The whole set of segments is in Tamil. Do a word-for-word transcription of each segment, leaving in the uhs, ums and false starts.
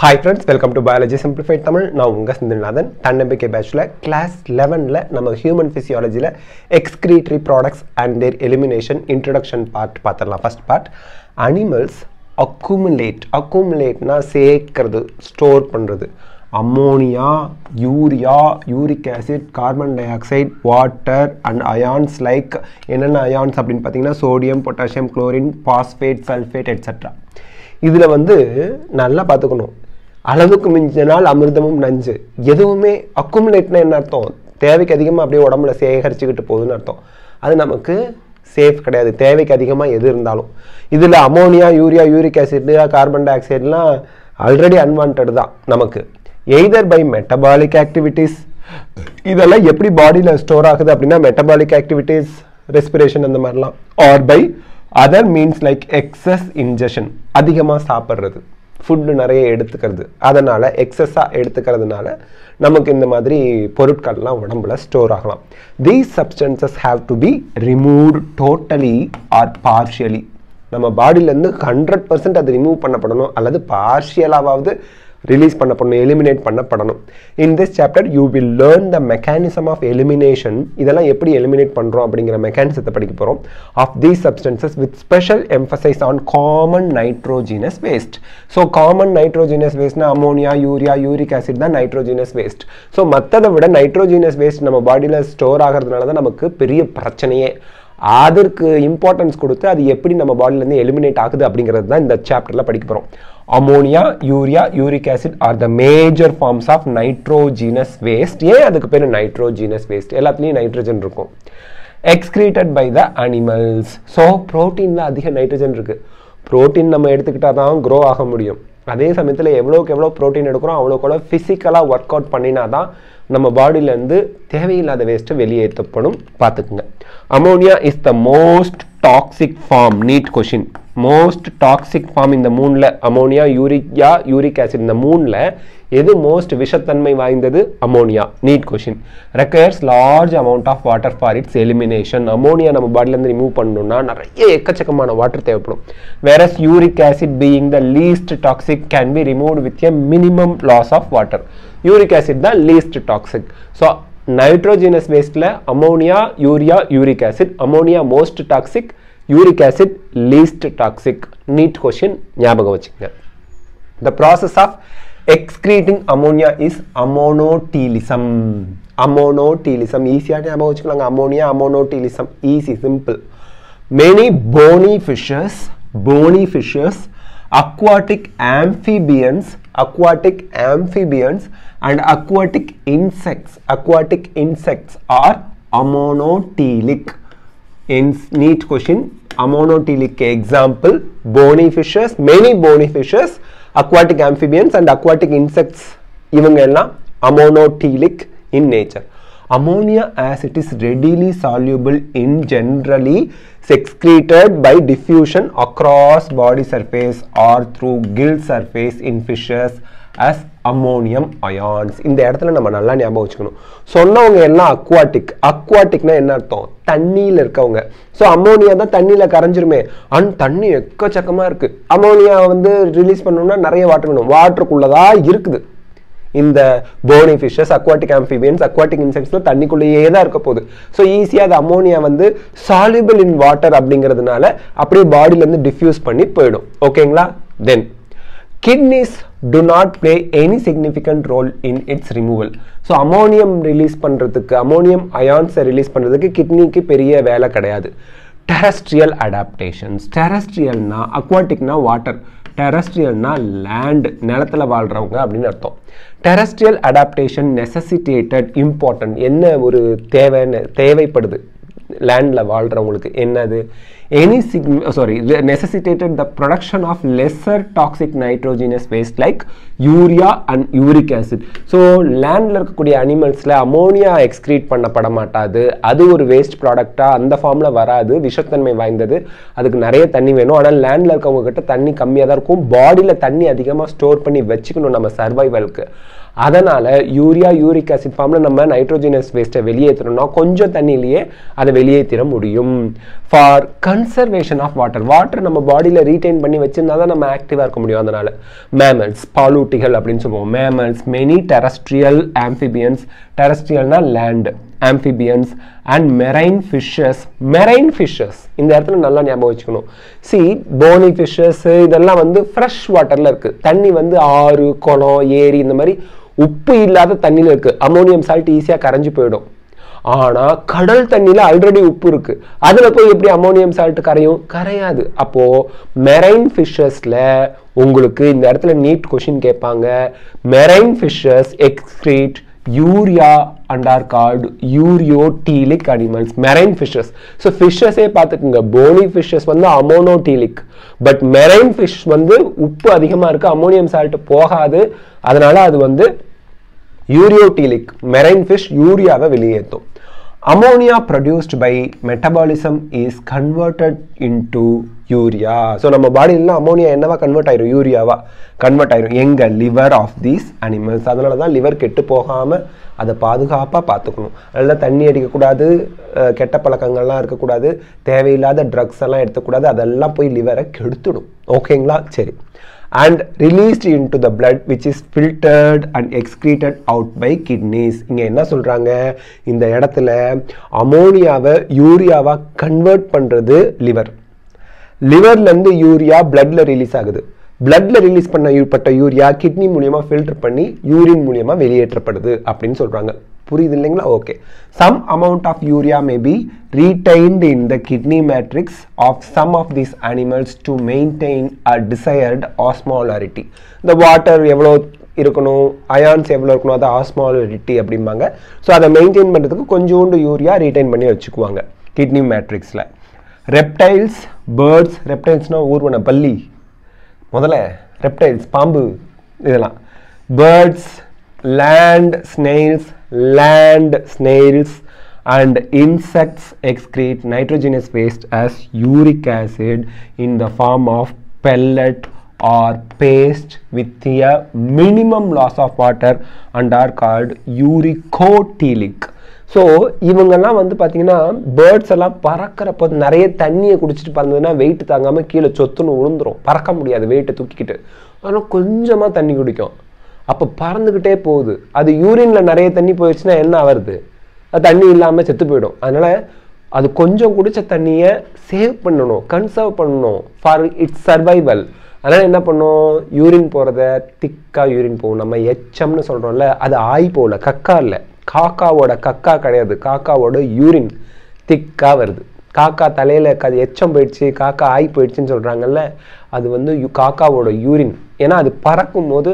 Hi friends, welcome to biology simplified Tamil. நான் உங்கள் சிந்துநாதன். தன்னம்பிக்கை பேட்சில் கிளாஸ் லெவனில் நம்ம ஹியூமன் ஃபிசியாலஜியில் excretory products and their elimination introduction part பார்த்துடலாம். ஃபஸ்ட் பார்ட், அனிமல்ஸ் அக்குமுலேட் அக்குமுலேட்னா சேர்க்கறது, ஸ்டோர் பண்ணுறது. Ammonia, urea, uric acid, carbon dioxide, water and ions. Like என்னென்ன அயான்ஸ் அப்படின்னு பார்த்தீங்கன்னா sodium, potassium, chlorine, phosphate, sulphate etcetera. இதில் வந்து நல்லா பார்த்துக்கணும். அளவுக்கு மிஞ்சினால் அமிர்தமும் நஞ்சு. எதுவுமே அக்குமுலேட்னா என்ன அர்த்தம்? தேவைக்கு அதிகமாக அப்படியே உடம்புல சேகரிச்சுக்கிட்டு போகுதுன்னு அர்த்தம். அது நமக்கு சேஃப் கிடையாது. தேவைக்கு அதிகமாக எது இருந்தாலும் இதில் ammonia, urea, uric acid, carbon டை ஆக்சைடுலாம் ஆல்ரெடி அன்வான்ட் தான் நமக்கு. எய்தர் பை மெட்டபாலிக் ஆக்டிவிட்டீஸ், இதெல்லாம் எப்படி பாடியில் ஸ்டோர் ஆகுது அப்படின்னா மெட்டபாலிக் ஆக்டிவிட்டீஸ், ரெஸ்பிரேஷன் அந்த மாதிரிலாம், or by other means like excess ingestion, அதிகமாக சாப்பிட்றது, ஃபுட்டு நிறைய எடுத்துக்கிறது. அதனால் எக்ஸஸாக எடுத்துக்கிறதுனால நமக்கு இந்த மாதிரி பொருட்கள்லாம் உடம்புல ஸ்டோர் ஆகலாம். These substances have to be removed totally or partially. நம்ம பாடியிலேருந்து ஹண்ட்ரட் பர்சன்ட் அது ரிமூவ் பண்ணப்படணும், அல்லது பார்ஷியலாவது ரிலீஸ் பண்ணப்படணும், எலிமினேட் பண்ணப்படணும். In this chapter you will learn the mechanism of elimination. இதெல்லாம் எப்படி எலிமினேட் பண்ணுறோம் அப்படிங்கிற மெக்கானிசத்தை படிக்க போகிறோம். Of these substances with special emphasis on common nitrogenous waste. So common nitrogenous வேஸ்ட்னா அமோனியா, யூரியா, யூரிக் ஆசிட் தான் நைட்ரோஜினஸ் வேஸ்ட். ஸோ மற்றதை விட நைட்ரோஜினஸ் வேஸ்ட் நம்ம பாடியில் ஸ்டோர் ஆகிறதுனால தான் நமக்கு பெரிய பிரச்சனையே. அதற்கு இம்பார்ட்டன்ஸ் கொடுத்து அது எப்படி நம்ம பாடியிலேருந்து எலிமினேட் ஆகுது அப்படிங்கிறது தான் இந்த சாப்டரில் படிக்க போகிறோம். Ammonia, urea, uric acid are the major forms of nitrogenous waste. ஏன் அதுக்கு பேர் நைட்ரோஜினஸ் வேஸ்ட்? எல்லாத்துலேயும் நைட்ரஜன் இருக்கும். Excreted by the animals. So ப்ரோட்டீனில் அதிக நைட்ரஜன் இருக்குது. ப்ரோட்டீன் நம்ம எடுத்துக்கிட்டால் தான் க்ரோ ஆக முடியும். அதே சமயத்தில் எவ்வளோக்கு எவ்வளோ ப்ரோட்டீன் எடுக்கிறோம் அவ்வளோக்கு எவ்வளோ ஃபிசிக்கலாக ஒர்க் அவுட் பண்ணினா தான் நம்ம பாடியிலேருந்து தேவையில்லாத வேஸ்ட்டை வெளியேற்றப்படும். பார்த்துக்குங்க. Ammonia is the most toxic form. NEET question. Most toxic form இந்த மூணில், அமோனியா, யூரியா, யூரிக் ஆசிட், இந்த மூணில் எது மோஸ்ட் விஷத்தன்மை வாய்ந்தது? Ammonia. NEET question. Requires large amount of water for its elimination. Ammonia நம்ம பாடியிலேருந்து ரிமூவ் பண்ணணும்னா நிறைய எக்கச்சக்கமான வாட்டர் தேவைப்படும். Whereas uric acid being the least toxic can be removed with a minimum loss of water. Uric acid தான் லீஸ்ட் டாக்ஸிக். ஸோ நைட்ரோஜினஸ் வேஸ்ட்டில் ammonia, urea, uric acid. Ammonia most toxic, uric acid least toxic. NEET question, ஞாபகம் வச்சுக்கங்க. The process of excreting ammonia is அமோனோடீலிசம். அமோனோடீலிசம் ஈஸியாக ஞாபகம் வச்சுக்கலாங்க. Ammonia, ammonotelism easy, simple. Many bony fishes, bony fishes, aquatic amphibians, aquatic amphibians and aquatic insects, aquatic insects are ammonotelic. In neat question, ammonotelic example, bony fishes, many bony fishes, aquatic amphibians and aquatic insects, இவங்க எல்லாம் ammonotelic in nature. Ammonia as it is readily soluble in generally excreted by diffusion across body surface or through gill surface in fishes as ammonium ions. இந்த இடத்துல நம்ம நல்லா ஞாபகம் வச்சுக்கணும். சொன்னவங்க எல்லாம் அக்வாட்டிக். அக்வாட்டிக்னா என்ன அர்த்தம்? தண்ணியில் இருக்கவங்க. ஸோ அமோனியா தான் தண்ணியில் கரைஞ்சிருமே. அண்ட் தண்ணி எக்கச்சக்கமாக இருக்குது. அமோனியா வந்து ரிலீஸ் பண்ணணும்னா நிறைய வாட்டர் வேணும். வாட்டருக்குள்ளதாக இருக்குது. இந்த bony fishes, aquatic amphibians, aquatic இன்செக்ட்ஸில் தண்ணிக்குள்ளேயே தான் இருக்க போகுது. ஸோ ஈஸியாக அது அமோனியா வந்து சால்யூபிள் இன் வாட்டர் அப்படிங்கிறதுனால அப்படியே பாடியிலேருந்து டிஃப்யூஸ் பண்ணி போயிடும். ஓகேங்களா? Then kidneys do not play any significant role in its removal. So ammonium release பண்றதுக்கு, ammonium ions release பண்றதுக்கு கிட்னிக்கு பெரிய வேலை கிடையாது. terrestrial adaptations. terrestrialனா aquaticனா water, terrestrialனா land, நிலத்துல வாழ்றவங்க அப்படின்னு அர்த்தம். terrestrial adaptation necessitated important. என்ன ஒரு தேவை தேவைப்படுது லேண்டில் வாழ்கிறவங்களுக்கு? என்னது? Any sick sorry necessitated the production of lesser toxic nitrogenous waste like urea and uric acid. So லேண்டில் இருக்கக்கூடிய அனிமல்ஸில் அமோனியா எக்ஸ்க்ரீட் பண்ணப்பட மாட்டாது. அது ஒரு வேஸ்ட் ப்ராடக்டாக அந்த ஃபார்மில் வராது. விஷத்தன்மை வாய்ந்தது. அதுக்கு நிறைய தண்ணி வேணும். ஆனால் லேண்டில் இருக்கவங்ககிட்ட தண்ணி கம்மியாக தான் இருக்கும். பாடியில் தண்ணி அதிகமாக ஸ்டோர் பண்ணி வச்சுக்கணும் நம்ம சர்வைவலுக்கு. அதனால் யூரியா, யூரிக் ஆசிட் ஃபார்மில் நம்ம நைட்ரோஜினஸ் வேஸ்ட்டை வெளியேற்றணும்னா கொஞ்சம் தண்ணியிலேயே அதை வெளியேற்றிட முடியும். For conservation of water. Water நம்ம பாடியில் ரீட்டைன் பண்ணி வச்சிருந்தா தான் நம்ம ஆக்டிவாக இருக்க முடியும். அதனால் மேமல்ஸ், பாலூட்டிகள் அப்படின்னு சொல்லுவோம். மேமல்ஸ், மெனி டெரஸ்ட்ரியல் ஆம்பிபியன்ஸ், டெரஸ்ட்ரியல்னா land, amphibians and marine fishes. marine fishes இந்த இடத்துல நல்லா ஞாபகம் வச்சுக்கணும். see bony fishes இதெல்லாம் வந்து fresh waterல இருக்கு. தண்ணி வந்து ஆறு, குளம், ஏரி இந்த மாதிரி உப்பு இல்லாத தண்ணியில் இருக்கு. அமோனியம் சால்ட் ஈஸியாக கரைஞ்சி போயிடும். ஆனால் கடல் தண்ணியில் ஆல்ரெடி உப்பு இருக்கு, அதில் போய் எப்படி அமோனியம் சால்ட் கரையும்? கரையாது. அப்போ மெரைன் ஃபிஷ்ஷஸில் உங்களுக்கு இந்த இடத்துல நீட் கொஷின் கேட்பாங்க. Marine fishes excrete urea and are called ureotelic animals. Marine fishes, so ஃபிஷ்ஷஸே பார்த்துக்குங்க, போனி ஃபிஷ்ஷஸ் வந்து அமோனோடீலிக், பட் மெரைன் ஃபிஷ் வந்து உப்பு அதிகமாக இருக்குது, அமோனியம் சால்ட் போகாது, அதனால் அது வந்து யூரியோடீலிக். மெரைன் ஃபிஷ் யூரியாவை வெளியேற்றும். Ammonia produced by metabolism is converted into urea. So நம்ம பாடியில் அமோனியா என்னவா கன்வெர்ட் ஆயிரும்? யூரியாவா கன்வெர்ட் ஆயிரும். எங்க லிவர் ஆஃப் தீஸ் அனிமல்ஸ். அதனால தான் லிவர் கெட்டு போகாமல் அதை பாதுகாப்பாக பார்த்துக்கணும். அதனால தண்ணி அடிக்கக்கூடாது, கெட்ட பழக்கங்கள்லாம் இருக்கக்கூடாது, தேவையில்லாத ட்ரக்ஸ் எல்லாம் எடுத்துக்கூடாது, அதெல்லாம் போய் லிவரை கெடுத்துடும். ஓகேங்களா? சரி. and released into the blood which is filtered and excreted out by kidneys. இங்க என்ன சொல்றாங்க? இந்த இடத்துல அமோனியாவை யூரியாவா கன்வெர்ட் பண்றது லிவர். லிவர்ல இருந்து யூரியா பிளட்ல ரிலீஸ் ஆகுது. பிளட்ல ரிலீஸ் பண்ணப்பட்ட யூரியா கிட்னி மூலியமா ஃபில்டர் பண்ணி யூரின் மூலியமா வெளியேற்றப்படுது அப்படின்னு சொல்றாங்க. புரியுது இல்லைங்களா? Okay. Some amount of urea may be retained in the kidney matrix of some of these animals to maintain a desired osmolarity. இந்த வாட்டர் எவ்வளோ இருக்கணும், அயான்ஸ் எவ்வளோ இருக்கணும், அதை ஆஸ்மாலாரிட்டி அப்படிம்பாங்க. ஸோ அதை மெயின்டைன் பண்ணுறதுக்கு கொஞ்சோண்டு யூரியா ரீடைன் பண்ணி வச்சுக்குவாங்க கிட்னி மேட்ரிக்ஸில். ரெப்டைல்ஸ், பேர்ட்ஸ், ரெப்டைல்ஸ்னால் ஊர்வன பல்லி, முதல்ல ரெப்டைல்ஸ் பாம்பு இதெல்லாம். Birds, land snails, land snails and insects excrete nitrogenous waste as uric acid in the form of pellet or paste with a minimum loss of water and are called uricotelic. So இவங்கெல்லாம் வந்து பார்த்தீங்கன்னா பேர்ட்ஸ் எல்லாம் பறக்கிறப்போ நிறைய தண்ணியை குடிச்சிட்டு பறந்ததுன்னா வெயிட் தாங்காமல் கீழே சொத்துன்னு விழுந்துடும், பறக்க முடியாது வெயிட்டை தூக்கிக்கிட்டு. ஆனால் கொஞ்சமாக தண்ணி குடிக்கும், அப்போ பறந்துக்கிட்டே போகுது. அது யூரினில் நிறைய தண்ணி போயிடுச்சுன்னா என்ன வருது? அது தண்ணி இல்லாமல் செத்து போயிடும். அதனால் அது கொஞ்சம் குடித்த தண்ணியை சேவ் பண்ணணும், கன்சர்வ் பண்ணணும் ஃபார் இட்ஸ் சர்வைவல். அதனால் என்ன பண்ணும்? யூரின் போகிறத திக்காக யூரின் போகும். நம்ம எச்சம்னு சொல்கிறோம்ல, அது ஆய் போகல, கக்கா இல்லை, காக்காவோட கக்கா கிடையாது, காக்காவோட யூரின் திக்காக வருது. காக்கா தலையில் அது எச்சம் போயிடுச்சு, காக்கா ஆய் போயிடுச்சுன்னு சொல்கிறாங்கல்ல, அது வந்து காக்காவோட யூரின். ஏன்னா அது பறக்கும் போது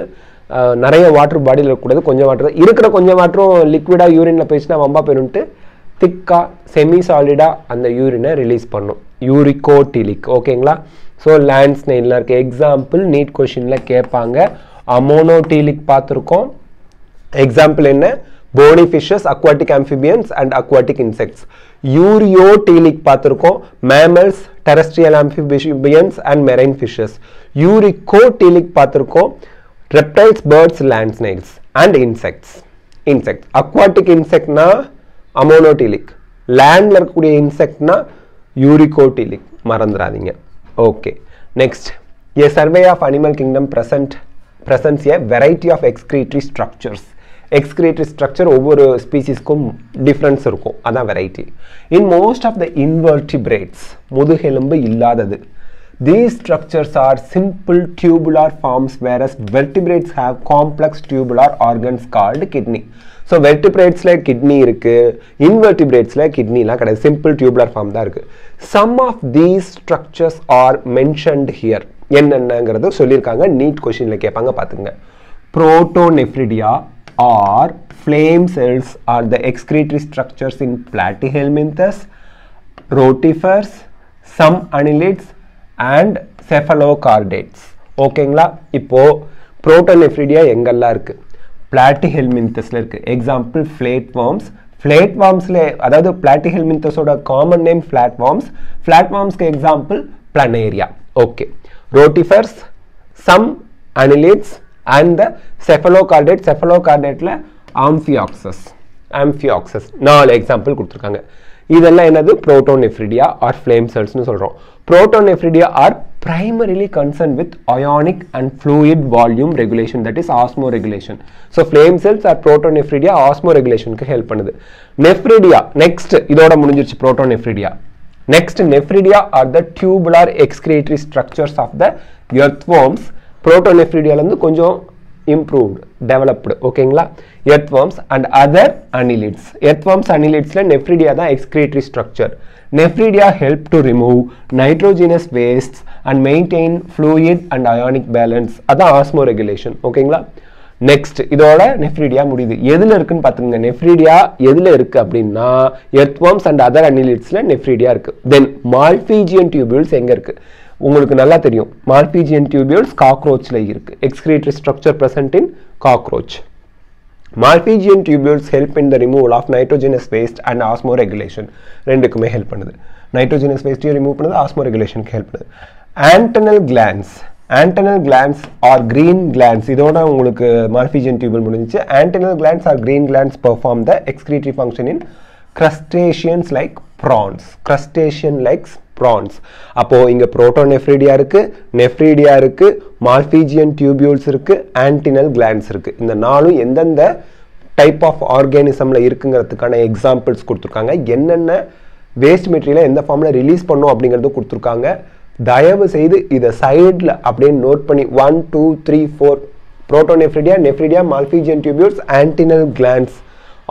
நிறைய வாட்டர் பாடியில் இருக்கக்கூடாது, கொஞ்சம் வாட்டர் இருக்கிற கொஞ்சம் வாட்டரும் லிக்விடாக யூரினில் போயிடுச்சுன்னா வம்பா போயிடும்ட்டு திக்காக செமி சாலிடாக அந்த யூரினை ரிலீஸ் பண்ணும், யூரிகோட்டிலிக். ஓகேங்களா? ஸோ லேண்ட் ஸ்னெயில்லாம் இருக்குது எக்ஸாம்பிள். நீட் கொஷினில் கேட்பாங்க. அமோனோடீலிக் பார்த்துருக்கோம். எக்ஸாம்பிள் என்ன? Bony fishes, aquatic amphibians and aquatic insects. Ureotelic பார்த்துருக்கோம், mammals, terrestrial amphibians and marine fishes. Uricotelic பார்த்துருக்கோம், reptiles, birds, land snails and insects. insects aquatic insect na ammonotelic, land la irukkudiya insect na uricotelic. marandraadinga. okay, next. a survey of animal kingdom present presents a variety of excretory structures. excretory structure over species kum difference irukum, adha variety. in most of the invertebrates, mudugelumbu illadadu. these structures are simple tubular forms whereas vertebrates have complex tubular organs called kidney. so vertebrates la kidney irukku, invertebrates la kidney la kada, simple tubular form da irukku. some of these structures are mentioned here. enna ennaangiradhu sollirukanga, neat question la kepanga pathunga. protonephridia or flame cells are the excretory structures in platyhelminthes, rotifers, some annelids and cephalochordates. ஓகேங்களா? இப்போது புரோட்டோனெஃப்ரிடியா எங்கெல்லாம் இருக்குது? பிளாட்டிஹெல்மின்தஸில் இருக்குது. Example flatworms. ஃப்ளேட்வார்ம்ஸில், அதாவது பிளாட்டிஹெல்மின்தஸோட காமன் நேம் ஃப்ளாட்வார்ம்ஸ், ஃப்ளாட்வார்ம்ஸ்க்கு example planaria. Okay. Rotifers, some annelids and the cephalochordate. செஃபலோகார்டேட்டில் ஆம்ஃபியாக்சஸ், ஆம்ஃபியாக்சஸ் நாலு எக்ஸாம்பிள் கொடுத்துருக்காங்க. இதெல்லாம் என்னது protonephridia or flame cells னு சொல்றோம். Protonephridia are primarily concerned with ionic and fluid volume regulation, that is osmoregulation. So flame cells are protonephridia osmoregulation க்கு help பண்ணுது. Nephridia next, இதோட முடிஞ்சிருச்சு protonephridia. Next, nephridia are the tubular excretory structures of the earthworms. Protonephridia லந்து கொஞ்சம் improved, developed, ஓகேங்களா? Earthworms and other annelids. Earthworms, annelidsல nephridia தான் excretory structure. Nephridia help to remove nitrogenous wastes and maintain fluid and ionic balance. அதான் osmoregulation, ஓகேங்களா? Next, இதோட nephridia முடிது. எதில் இருக்குன்னு பார்த்துங்க, nephridia எதில் இருக்கு அப்படின்னா earthworms and other annelidsல nephridia இருக்கு. Then malpighian tubules எங்க இருக்கு? உங்களுக்கு நல்லா தெரியும், malpighian tubules cockroachல இருக்கு. Excretory structure present in cockroach. Malpighian tubules help in the removal of nitrogenous waste and osmoregulation. ரெண்டுக்குமே help பண்ணுது. Nitrogenous waste remove பண்ணுது, osmoregulation help பண்ணுது. Antennal glands. Antennal glands or green glands. இதோட உங்களுக்கு malpighian tubule முடிஞ்சிச்சு. Antennal glands or green glands perform the excretory function in crustaceans like prawns. Crustacean like prawns. அப்போ இங்க protonephridia இருக்கு, nephridia இருக்கு, malpighian tubules இருக்கு, antennal glands இருக்கு. இந்த நாலும் எந்தெந்த டைப் ஆஃப் ஆர்கானிசம்ல இருக்குங்கிறதுக்கான எக்ஸாம்பிள்ஸ் கொடுத்துருக்காங்க. என்னென்ன வேஸ்ட் மெட்டீரியலை எந்த ஃபார்ம்ல ரிலீஸ் பண்ணும் அப்படிங்கிறது கொடுத்துருக்காங்க. தயவு செய்து இதை சைடில் அப்படியே நோட் பண்ணி one two three four protonephridia, nephridia, malpighian tubules, antennal glands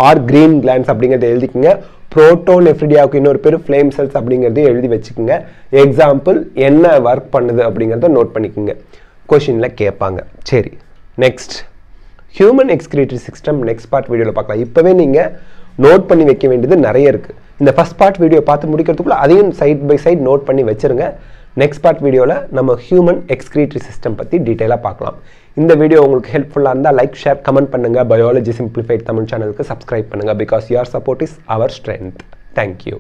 or green glands அப்படிங்கிறத எழுதிக்குங்க. protonephridiaக்கு இன்னொரு பேர் flame cells அப்படிங்கிறதையும் எழுதி வச்சுக்குங்க. எக்ஸாம்பிள் என்ன ஒர்க் பண்ணுது அப்படிங்கிறத நோட் பண்ணிக்குங்க, கொஷினில் கேட்பாங்க. சரி, next human excretory system next part வீடியோவில் பார்க்கலாம். இப்போவே நீங்கள் நோட் பண்ணி வைக்க வேண்டியது நிறைய இருக்குது. இந்த ஃபஸ்ட் பார்ட் வீடியோ பார்த்து முடிக்கிறதுக்குள்ள அதையும் சைட் பை சைட் நோட் பண்ணி வச்சுருங்க. நெக்ஸ்ட் பார்ட் வீடியோவில் நம்ம ஹியூமன் எக்ஸ்கிரேட்டரி சிஸ்டம் பற்றி டீட்டெயிலாக பார்க்கலாம். இந்த வீடியோ உங்களுக்கு ஹெல்ப்ஃபுல்லாக இருந்தால் லைக், ஷேர், கமெண்ட் பண்ணுங்கள். பயாலஜி சிம்பிளிஃபைட் தமிழ் சேனலுக்கு சப்ஸ்கிரைப் பண்ணுங்கள். Because your support is our strength. Thank you.